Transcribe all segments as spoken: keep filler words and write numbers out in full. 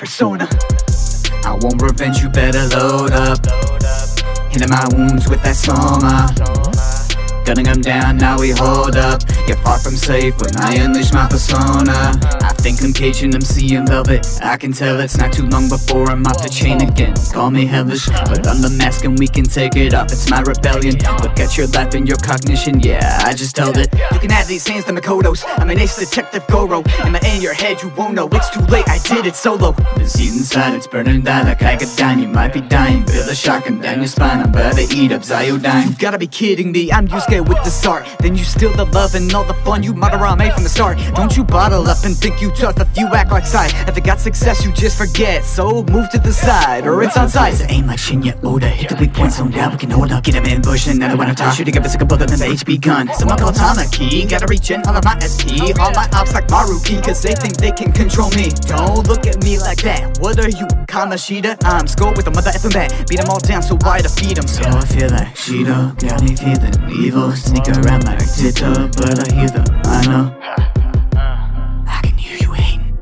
persona. I won't revenge, you better load up. Healing my wounds with that soma. Gunning them down, now we hold up. You're far from safe when I unleash my persona. I think I'm caging, I'm seeing velvet. I can tell it's not too long before I'm off the chain again. Call me hellish, but I'm the mask and we can take it off. It's my rebellion, look at your life and your cognition. Yeah, I just held it. You can add these hands to Makoto's. I'm an ace detective Goro. Am I in your head? You won't know. It's too late, I did it solo. The season's inside, it's burning down like I could dine. You might be dying, feel the shock and down your spine. I'm about to eat up Ziodine. You gotta be kidding me, I'm Yusuke with this art. Then you steal the love and all the fun you Madarame from the start. Don't you bottle up and think you tough if you act like side. If they got success you just forget, so move to the side or it's on size. So aim like Shinya Oda, hit the weak point zone down, we can hold up. Get him ambushed, another one on top, shooting up a single bullet in the H P gun. Someone call Tamaki, gotta regen all of my S P. All my ops like Maruki, cause they think they can control me. Don't look at me like that, what are you, Kamoshida? I'm scored with a mother effing bat, beat them all down so why to feed them. So I feel like Shido, got me feeling evil. Sneak around like tito, but I hear them, I know. I can hear you hating.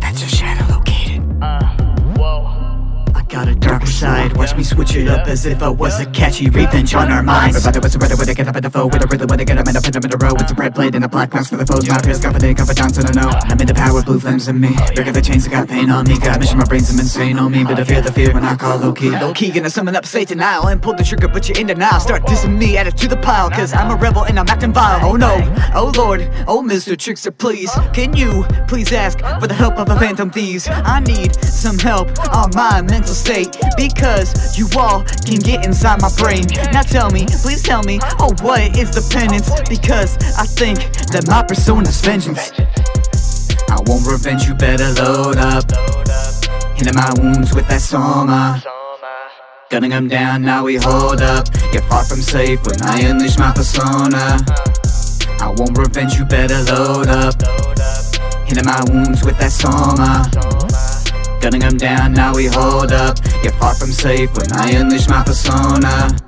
That's your shadow located. I got a darker side, watch me switch it up as if I was a catchy revenge on our minds. Everybody was a redder when I get up in the foe, with a riddle when I get up in a pin in a row. It's a red blade and a black box for the foes. My fears confident, confidants, and I know I'm in the power, blue flames in me. Breaking the chains, I got pain on me. Got mission, my brains, I'm insane on me. But I fear the fear when I call low-key. Low-key gonna summon up Satan, I'll and pull the trigger, but you're in denial. Start dissing me, add it to the pile, cause I'm a rebel and I'm acting vile. Oh no, oh lord, oh Mister Trickster, please. Can you please ask for the help of a phantom thieves? I need some help on my mental state, because you all can get inside my brain. Now tell me, please tell me, oh what is the penance? Because I think that my persona's vengeance. I won't revenge, you better load up. Healing my wounds with that soma. Gunning them down, now we hold up. You're far from safe when I unleash my persona. I won't revenge, you better load up. Healing my wounds with that soma. Gunning them down, now we hold up. You're far from safe when I unleash my persona.